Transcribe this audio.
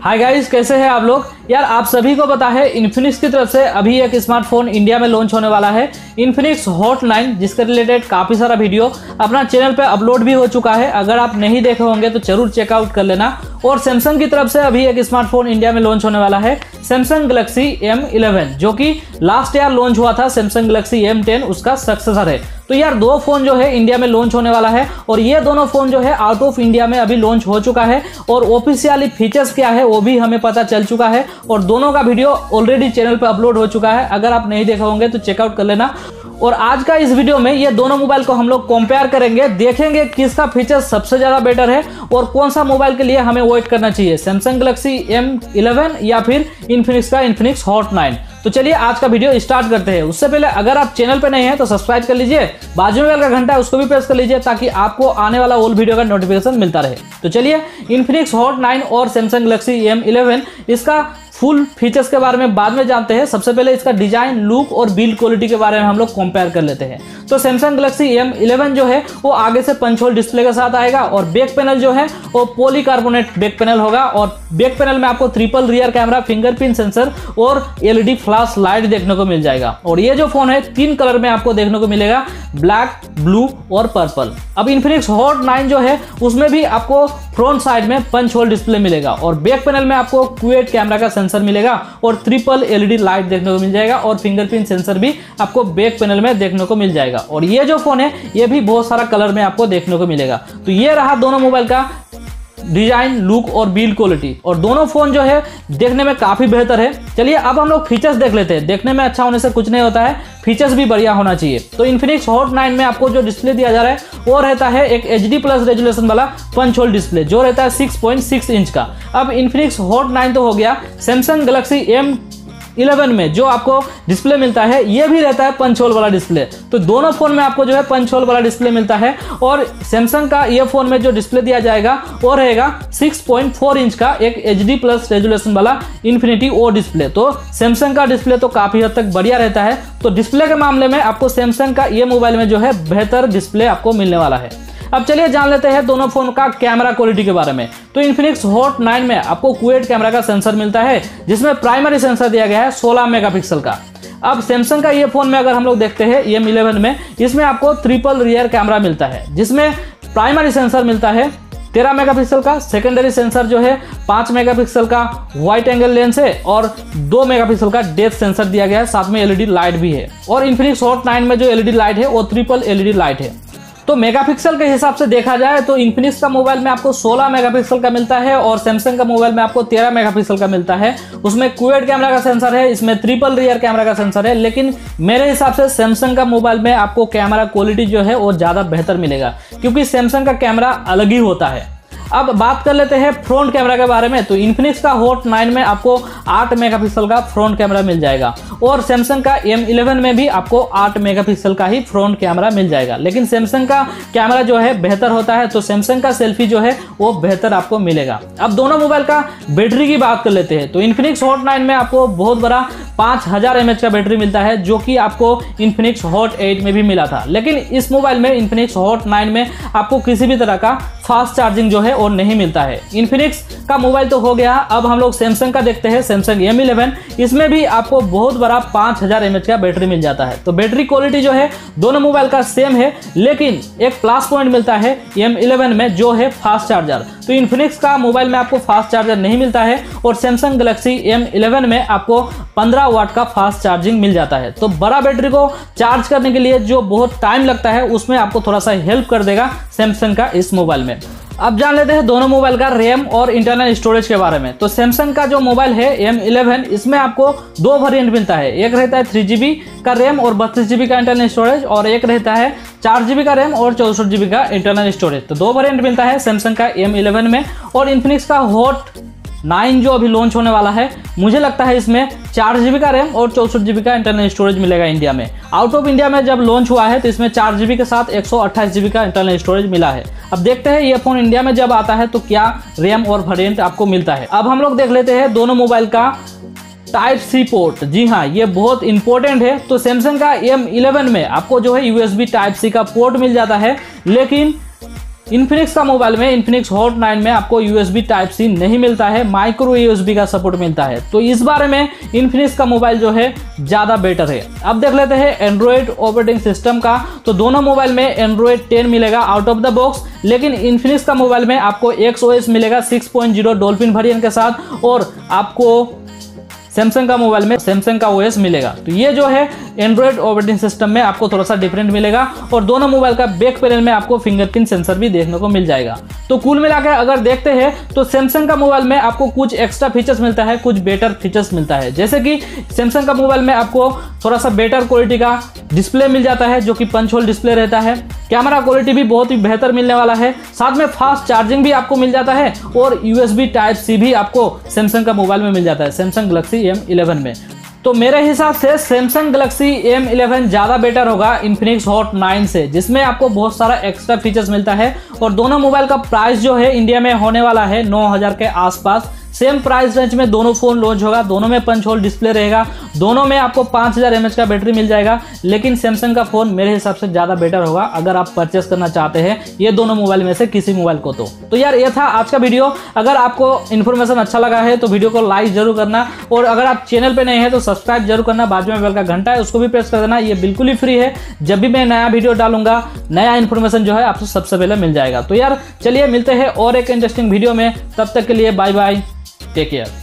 Hi guys, कैसे हैं आप लोग। यार आप सभी को पता है इन्फिनिक्स की तरफ से अभी एक स्मार्टफोन इंडिया में लॉन्च होने वाला है, इन्फिनिक्स हॉट 9, जिसके रिलेटेड काफ़ी सारा वीडियो अपना चैनल पे अपलोड भी हो चुका है। अगर आप नहीं देखे होंगे तो जरूर चेकआउट कर लेना। और सैमसंग की तरफ से अभी एक स्मार्टफोन इंडिया में लॉन्च होने वाला है, सैमसंग गलेक्सी M11, जो कि लास्ट ईयर लॉन्च हुआ था। सैमसंग गलेक्सी M10 उसका सक्सेसर है। तो यार दो फोन जो है इंडिया में लॉन्च होने वाला है और ये दोनों फोन जो है आउट ऑफ इंडिया में अभी लॉन्च हो चुका है और ऑफिशियली फीचर्स क्या है वो भी हमें पता चल चुका है और दोनों का वीडियो ऑलरेडी चैनल पर अपलोड हो चुका है। अगर आप नहीं देखे होंगे तो चेकआउट कर लेना। और आज का इस वीडियो में ये दोनों मोबाइल को हम लोग कंपेयर करेंगे, देखेंगे किसका फीचर सबसे ज़्यादा बेटर है और कौन सा मोबाइल के लिए हमें वेट करना चाहिए, सैमसंग गलेक्सी M11 या फिर इन्फिनिक्स का इन्फिनिक्स हॉट 9। तो चलिए आज का वीडियो स्टार्ट करते हैं। उससे पहले अगर आप चैनल पर नए हैं तो सब्सक्राइब कर लीजिए, बाजू में बेल का घंटा है उसको भी प्रेस कर लीजिए ताकि आपको आने वाला ऑल वीडियो का नोटिफिकेशन मिलता रहे। तो चलिए इन्फिनिक्स हॉट 9 और सैमसंग गलेक्सी M11 इसका फुल फीचर्स के बारे में बाद में जानते हैं। सबसे पहले इसका डिजाइन, लुक और बिल्ड क्वालिटी के बारे में हम लोग कंपेयर कर लेते हैं। तो सैमसंग गलेक्सी M11 जो है वो आगे से पंच होल डिस्प्ले के साथ आएगा और बैक पैनल जो है वो पॉलीकार्बोनेट बैक पैनल होगा और बैक पैनल में आपको triple rear camera, fingerprint sensor और LED फ्लैश लाइट देखने को मिल जाएगा। और ये जो फोन है 3 कलर में आपको देखने को मिलेगा, ब्लैक, ब्लू और पर्पल। अब इन्फिनिक्स हॉट 9 जो है उसमें भी आपको फ्रंट साइड में पंच होल डिस्प्ले मिलेगा और बैक पैनल में आपको क्वाड कैमरा का सेंसर मिलेगा और ट्रिपल LED लाइट देखने को मिल जाएगा और फिंगरप्रिंट सेंसर भी आपको बैक पैनल में देखने को मिल जाएगा। और ये जो फोन है ये भी बहुत सारा कलर में आपको देखने को मिलेगा। तो ये रहा दोनों मोबाइल का डिजाइन, लुक और बिल्ड क्वालिटी और दोनों फोन जो है देखने में काफी बेहतर है। चलिए अब हम लोग फीचर्स देख लेते हैं। देखने में अच्छा होने से कुछ नहीं होता है, फीचर्स भी बढ़िया होना चाहिए। तो इन्फिनिक्स हॉट 9 में आपको जो डिस्प्ले दिया जा रहा है वो रहता है एक HD+ रेजुलेशन वाला पंच होल डिस्प्ले जो रहता है 6.6 इंच का। अब इन्फिनिक्स हॉट 9 तो हो गया, सैमसंग गलेक्सी M11 में जो आपको डिस्प्ले मिलता है ये भी रहता है पंच होल वाला डिस्प्ले। तो दोनों फोन में आपको जो है पंच होल वाला डिस्प्ले मिलता है और सैमसंग का ये फोन में जो डिस्प्ले दिया जाएगा वो रहेगा 6.4 इंच का एक HD+ रेजुलेशन वाला Infinity-O डिस्प्ले। तो सैमसंग का डिस्प्ले तो काफ़ी हद तक बढ़िया रहता है। तो डिस्प्ले के मामले में आपको सैमसंग का ये मोबाइल में जो है बेहतर डिस्प्ले आपको मिलने वाला है। अब चलिए जान लेते हैं दोनों फोन का कैमरा क्वालिटी के बारे में। तो इन्फिनिक्स हॉट 9 में आपको क्वाड कैमरा का सेंसर मिलता है जिसमें प्राइमरी सेंसर दिया गया है 16 मेगापिक्सल का। अब सैमसंग का ये फोन में अगर हम लोग देखते हैं M11 में, इसमें आपको ट्रिपल रियर कैमरा मिलता है जिसमें प्राइमरी सेंसर मिलता है 13 मेगापिक्सल का, सेकेंडरी सेंसर जो है 5 मेगापिक्सल का वाइड एंगल लेंस है और 2 मेगापिक्सल का डेप्थ सेंसर दिया गया है, साथ में LED लाइट भी है। और इन्फिनिक्स हॉट 9 में जो LED लाइट है वो ट्रिपल LED लाइट है। तो मेगापिक्सल के हिसाब से देखा जाए तो इन्फिनिक्स का मोबाइल में आपको 16 मेगापिक्सल का मिलता है और सैमसंग का मोबाइल में आपको 13 मेगापिक्सल का मिलता है। उसमें क्वाड कैमरा का सेंसर है, इसमें ट्रिपल रियर कैमरा का सेंसर है, लेकिन मेरे हिसाब से सैमसंग का मोबाइल में आपको कैमरा क्वालिटी जो है वो ज़्यादा बेहतर मिलेगा क्योंकि सैमसंग का कैमरा अलग ही होता है। अब बात कर लेते हैं फ्रंट कैमरा के बारे में। तो इन्फिनिक्स का हॉट 9 में आपको 8 मेगापिक्सल का फ्रंट कैमरा मिल जाएगा और सैमसंग का M11 में भी आपको 8 मेगापिक्सल का ही फ्रंट कैमरा मिल जाएगा, लेकिन सैमसंग का कैमरा जो है बेहतर होता है तो सैमसंग का सेल्फी जो है वो बेहतर आपको मिलेगा। अब दोनों मोबाइल का बैटरी की बात कर लेते हैं। तो इन्फिनिक्स हॉट 9 में आपको बहुत बड़ा 5000 mAh का बैटरी मिलता है जो कि आपको इन्फिनिक्स हॉट 8 में भी मिला था, लेकिन इस मोबाइल में इन्फिनिक्स हॉट 9 में आपको किसी भी तरह का फास्ट चार्जिंग जो है और नहीं मिलता है। इन्फिनिक्स का मोबाइल तो हो गया। अब हम लोग सैमसंग का देखते हैं, सैमसंग M11, इसमें भी आपको बहुत बड़ा 5000 mAh का बैटरी मिल जाता है। तो बैटरी क्वालिटी जो है दोनों मोबाइल का सेम है, लेकिन एक प्लस पॉइंट मिलता है M11 में जो है फास्ट चार्जर। तो इन्फिनिक्स का मोबाइल में आपको फास्ट चार्जर नहीं मिलता है और सैमसंग गलेक्सी M11 में आपको 15 वाट का फास्ट चार्जिंग मिल जाता है। तो बड़ा बैटरी को चार्ज करने के लिए जो बहुत टाइम लगता है उसमें आपको थोड़ा सा हेल्प कर देगा सैमसंग का इस मोबाइल में। अब जान लेते हैं दोनों मोबाइल का रैम और इंटरनल स्टोरेज के बारे में। तो सैमसंग का जो मोबाइल है M11, इसमें आपको 2 वेरिएंट मिलता है, एक रहता है 3GB का रैम और 32GB का इंटरनल स्टोरेज और एक रहता है 4GB का रैम और 64GB का इंटरनल स्टोरेज। तो 2 वेरिएंट मिलता है सैमसंग का M11 में। और इन्फिनिक्स का हॉट 9 जो अभी लॉन्च होने वाला है, मुझे लगता है इसमें 4GB का रैम और 64GB का इंटरनल स्टोरेज मिलेगा इंडिया में। आउट ऑफ इंडिया में जब लॉन्च हुआ है तो इसमें 4GB के साथ 128GB का इंटरनल स्टोरेज मिला है। अब देखते हैं ये फोन इंडिया में जब आता है तो क्या रैम और वेरिएंट आपको मिलता है। अब हम लोग देख लेते हैं दोनों मोबाइल का Type-C पोर्ट। जी हाँ, ये बहुत इंपॉर्टेंट है। तो सैमसंग का M11 में आपको जो है USB Type-C का पोर्ट मिल जाता है, लेकिन इन्फिनिक्स का मोबाइल में इन्फिनिक्स हॉट 9 में आपको USB Type C नहीं मिलता है, माइक्रो USB का सपोर्ट मिलता है। तो इस बारे में इन्फिनिक्स का मोबाइल जो है ज़्यादा बेटर है। अब देख लेते हैं एंड्रॉयड ऑपरेटिंग सिस्टम का। तो दोनों मोबाइल में एंड्रॉयड 10 मिलेगा आउट ऑफ द बॉक्स, लेकिन इन्फिनिक्स का मोबाइल में आपको XOS मिलेगा 6.0 डॉल्फिन वेरिएंट के साथ, और आपको सैमसंग का मोबाइल में सैमसंग का OS मिलेगा। तो ये जो है एंड्रॉयड ऑपरेटिंग सिस्टम में आपको थोड़ा सा डिफरेंट मिलेगा, और दोनों मोबाइल का बैक पैनल में आपको फिंगरप्रिंट सेंसर भी देखने को मिल जाएगा। तो कुल मिलाकर अगर देखते हैं तो सैमसंग का मोबाइल में आपको कुछ एक्स्ट्रा फीचर्स मिलता है, कुछ बेटर फीचर्स मिलता है। जैसे कि सैमसंग का मोबाइल में आपको थोड़ा सा बेटर क्वालिटी का डिस्प्ले मिल जाता है, जो कि पंच होल डिस्प्ले रहता है। कैमरा क्वालिटी भी बहुत ही बेहतर मिलने वाला है, साथ में फास्ट चार्जिंग भी आपको मिल जाता है, और USB Type C भी आपको सैमसंग का मोबाइल में मिल जाता है, सैमसंग गलेक्सी M11 में। तो मेरे हिसाब से सैमसंग गलेक्सी M11 ज़्यादा बेटर होगा इन्फिनिक्स हॉट 9 से, जिसमें आपको बहुत सारा एक्स्ट्रा फीचर्स मिलता है। और दोनों मोबाइल का प्राइस जो है इंडिया में होने वाला है 9000 के आसपास। सेम प्राइस रेंज में दोनों फ़ोन लॉन्च होगा, दोनों में पंच होल डिस्प्ले रहेगा, दोनों में आपको 5000 mAh का बैटरी मिल जाएगा। लेकिन सैमसंग का फ़ोन मेरे हिसाब से ज़्यादा बेटर होगा अगर आप परचेस करना चाहते हैं ये दोनों मोबाइल में से किसी मोबाइल को। तो यार ये था आज का वीडियो। अगर आपको इन्फॉर्मेशन अच्छा लगा है तो वीडियो को लाइक जरूर करना, और अगर आप चैनल पर नए हैं तो सब्सक्राइब जरूर करना। बाजू में बेल का घंटा है उसको भी प्रेस कर देना। ये बिल्कुल ही फ्री है, जब भी मैं नया वीडियो डालूंगा नया इन्फॉर्मेशन जो है आपको सबसे पहले मिल जाएगा। तो यार चलिए मिलते हैं और एक इंटरेस्टिंग वीडियो में, तब तक के लिए बाय बाय, टेक केयर।